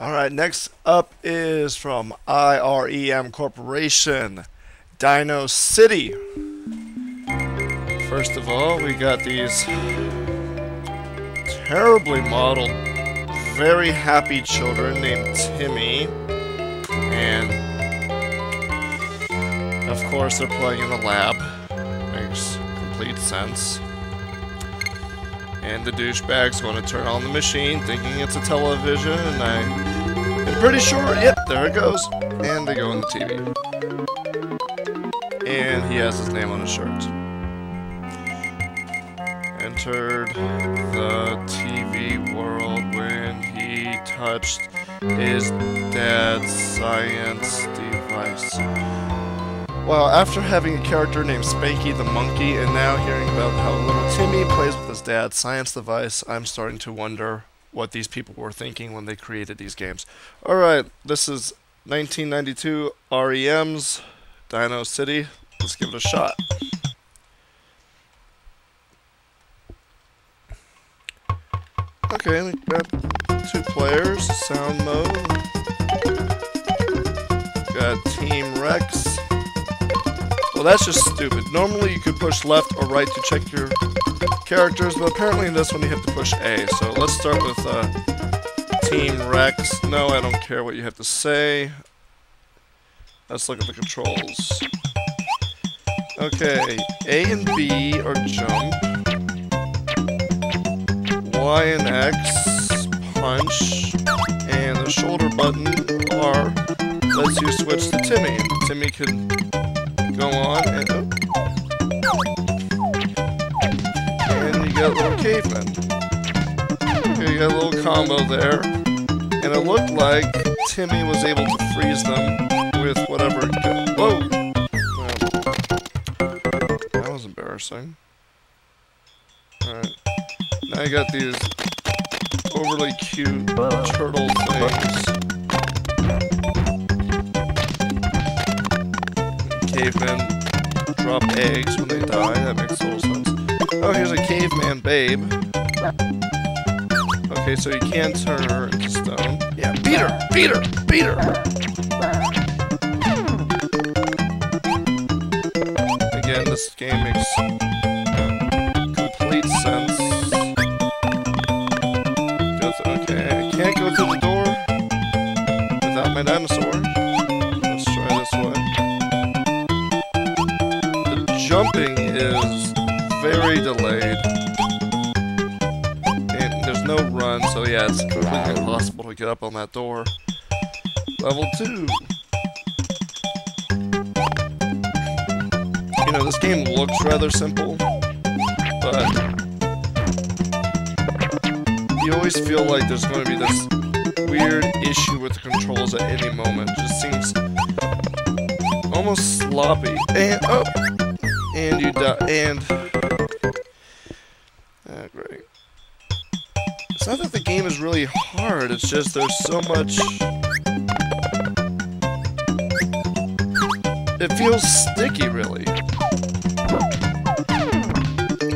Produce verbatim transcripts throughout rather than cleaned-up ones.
All right, next up is from I R E M Corporation, Dino City. First of all, we got these terribly modeled, very happy children named Timmy, and of course they're playing in a lab. Makes complete sense. And the douchebag's going to turn on the machine, thinking it's a television, and I am pretty sure, yep, there it goes, and they go on the T V. And he has his name on his shirt. Entered the T V world when he touched his dad's science device. Well, after having a character named Spanky the Monkey and now hearing about how little Timmy plays with his dad's science device, I'm starting to wonder what these people were thinking when they created these games. Alright, this is nineteen ninety-two R E M's Dino City. Let's give it a shot. Okay, we've got two players, sound mode. Got Team Rex. Well, that's just stupid. Normally you could push left or right to check your characters, but apparently in this one you have to push A. So let's start with uh, Team Rex. No, I don't care what you have to say. Let's look at the controls. Okay, A and B are jump. Y and X, punch, and the shoulder button, R, lets you switch to Timmy. Timmy can go on and, oh. And you got a little caveman. Okay, you got a little combo there, and it looked like Timmy was able to freeze them with whatever it could. Whoa! Well, that was embarrassing. Alright. I got these overly cute turtle things. Cavemen drop eggs when they die, that makes total sense. Oh, here's a caveman babe. Okay, so you can turn her into stone. Yeah, beat her! Beat her! Beat her! Again, this game makes complete sense. My dinosaur. Let's try this one. The jumping is very delayed. And there's no run, so yeah, it's completely impossible to get up on that door. Level two. You know, this game looks rather simple, but you always feel like there's going to be this weird issue with the controls at any moment. Just seems almost sloppy. And oh, and you die. And ah, great. It's not that the game is really hard. It's just there's so much. It feels sticky, really.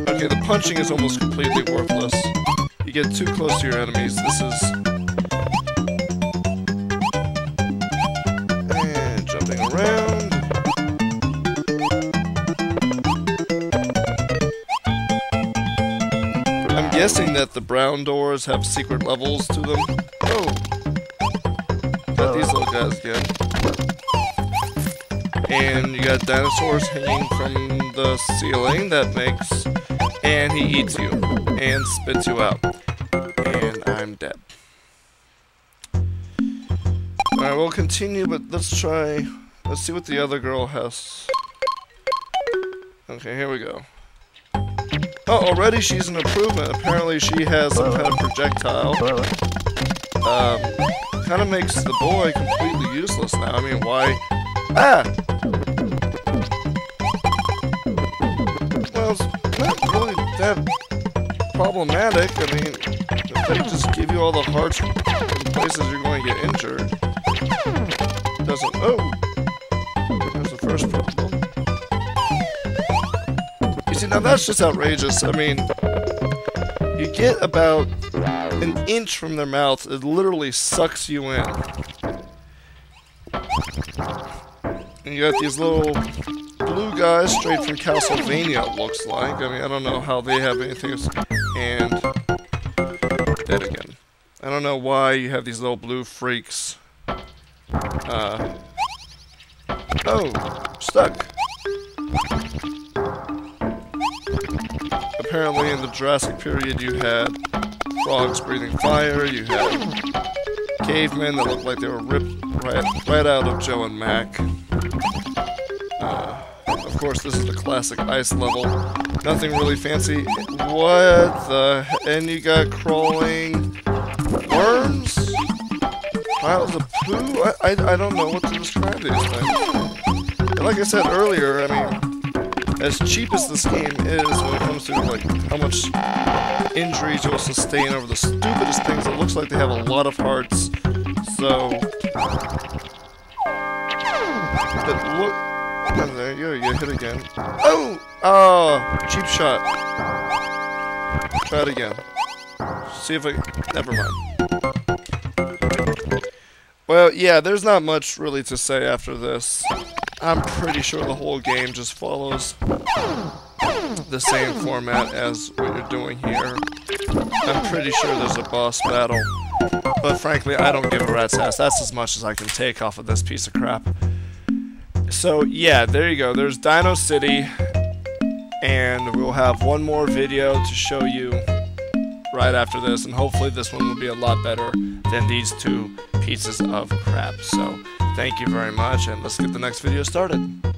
Okay, the punching is almost completely worthless. You get too close to your enemies. This is. I'm guessing that the brown doors have secret levels to them. Oh! Got these little guys again. And you got dinosaurs hanging from the ceiling, that makes... And he eats you. And spits you out. And I'm dead. Alright, we'll continue, but let's try... Let's see what the other girl has. Okay, here we go. Oh, already she's an improvement. Apparently she has some kind of projectile. Um, kind of makes the boy completely useless now. I mean, why? Ah! Well, it's not really that problematic. I mean, if they just give you all the hearts in places you're going to get injured, it doesn't... Oh! There's the first problem. Now that's just outrageous. I mean, you get about an inch from their mouth, it literally sucks you in. And you got these little blue guys straight from Castlevania, it looks like. I mean, I don't know how they have anything else. And dead again. I don't know why you have these little blue freaks. Uh, oh, stuck. Apparently in the Jurassic period you had frogs breathing fire, you had cavemen that looked like they were ripped right, right out of Joe and Mac. Uh, of course this is the classic ice level. Nothing really fancy. What the heck? And you got crawling worms? Piles of poo? I, I, I don't know what to describe these things. And like I said earlier, I mean, as cheap as this game is when it comes to like how much injuries you'll sustain over the stupidest things, it looks like they have a lot of hearts. So but look, oh, there you go, you hit again. Oh! Oh! Cheap shot. Try it again. See if I... Never mind. Well, yeah, there's not much really to say after this. I'm pretty sure the whole game just follows the same format as what you're doing here. I'm pretty sure there's a boss battle. But frankly, I don't give a rat's ass. That's as much as I can take off of this piece of crap. So yeah, there you go. There's Dino City. And we'll have one more video to show you right after this. And hopefully this one will be a lot better than these two pieces of crap. So thank you very much, and let's get the next video started.